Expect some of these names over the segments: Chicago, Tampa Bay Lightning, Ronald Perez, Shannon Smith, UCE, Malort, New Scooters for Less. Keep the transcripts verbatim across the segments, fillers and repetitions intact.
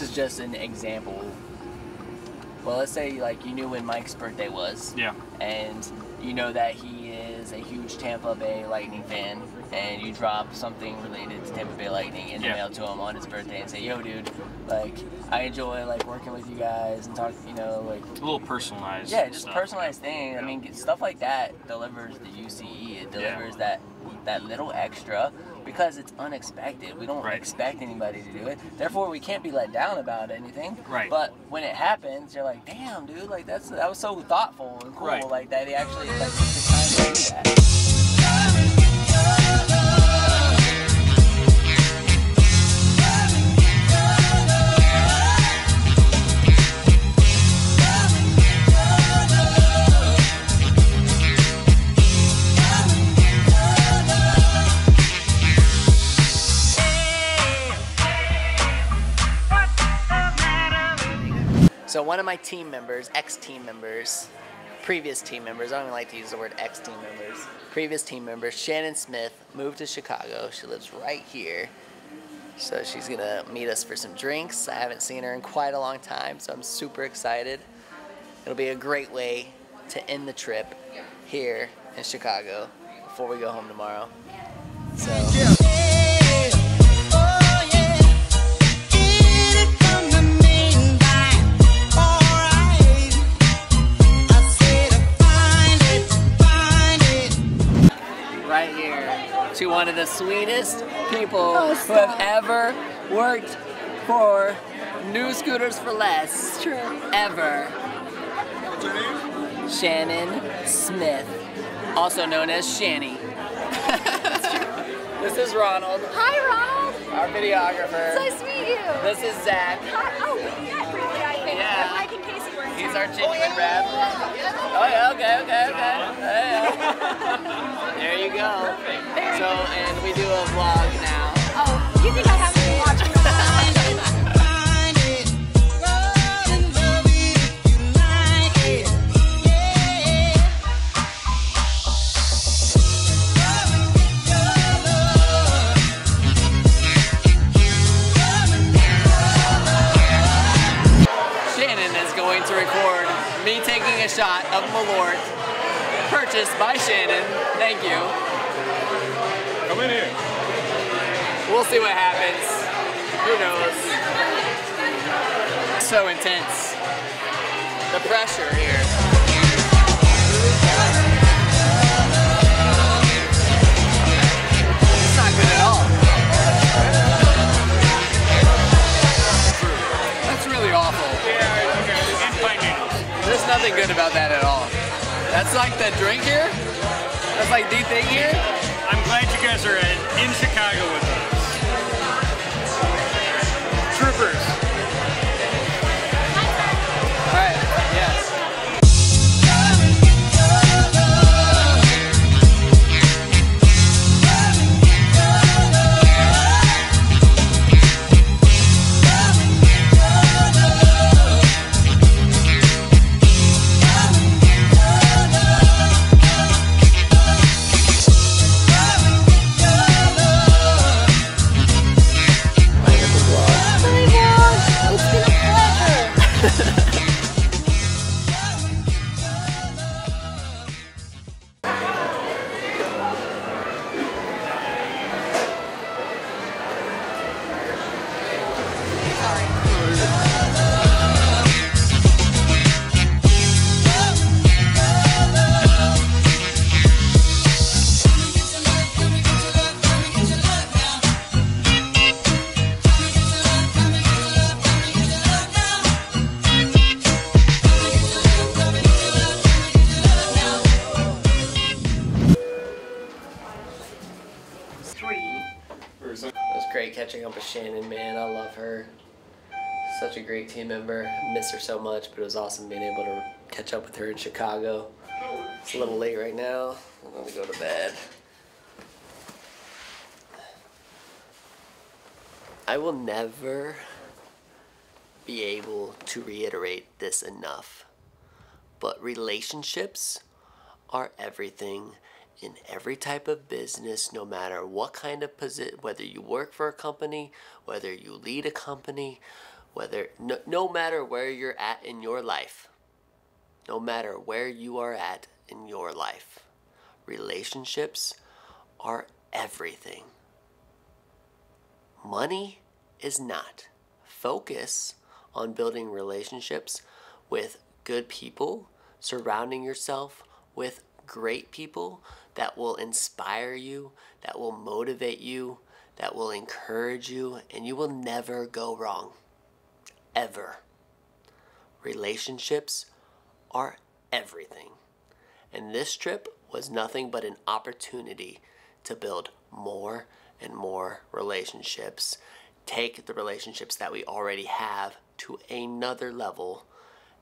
this is just an example. Well, let's say like you knew when Mike's birthday was. Yeah. And you know that he is a huge Tampa Bay Lightning fan, and you drop something related to Tampa Bay Lightning in the yeah. mail to him on his birthday and say, yo, dude, like, I enjoy, like, working with you guys and talk, you know, like... A little personalized Yeah, just stuff. personalized thing. Yeah. I mean, stuff like that delivers the U C E. It delivers yeah. that that little extra because it's unexpected. We don't right. expect anybody to do it. Therefore, we can't be let down about anything. Right. But when it happens, you're like, damn, dude, like, that's that was so thoughtful and cool. Right. Like, that they actually, like, took the time to do that. So one of my team members, ex-team members, previous team members, I don't even like to use the word ex-team members, previous team member, Shannon Smith, moved to Chicago. She lives right here. So she's gonna meet us for some drinks. I haven't seen her in quite a long time, so I'm super excited. It'll be a great way to end the trip here in Chicago before we go home tomorrow. So. Yeah. Right here to one of the sweetest people oh, who have ever worked for New Scooters for Less. True. Ever. What's her name? Shannon Smith, also known as Shanny. This is Ronald. Hi, Ronald. Our videographer. So nice to meet you. This is Zach. Hi. Oh, we met briefly, I think. Yeah. Mike and Casey works. He's our gingerbread rep. Oh yeah. Okay. Okay. Okay. Hey. There you go. Perfect. There so, you go. And we do a vlog now. Oh, you think I haven't been watching the vlog? Shannon is going to record me taking a shot of Malort, purchased by Shannon. Thank you. Come in here. We'll see what happens. Who knows? So intense. The pressure here. That's like the drink here? That's like the thing here? I'm glad you guys are in, in Chicago with us. Troopers. All right, catching up with Shannon, man. I love her. Such a great team member. I miss her so much, but it was awesome being able to catch up with her in Chicago. It's a little late right now. I'm gonna go to bed. I will never be able to reiterate this enough, but relationships are everything. In every type of business, no matter what kind of position, whether you work for a company, whether you lead a company, whether no, no matter where you're at in your life, no matter where you are at in your life, relationships are everything. Money is not. Focus on building relationships with good people, surrounding yourself with great people that will inspire you, that will motivate you, that will encourage you, and you will never go wrong. Ever. Relationships are everything. And this trip was nothing but an opportunity to build more and more relationships. Take the relationships that we already have to another level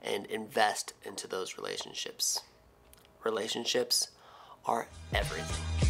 and invest into those relationships. Relationships are everything.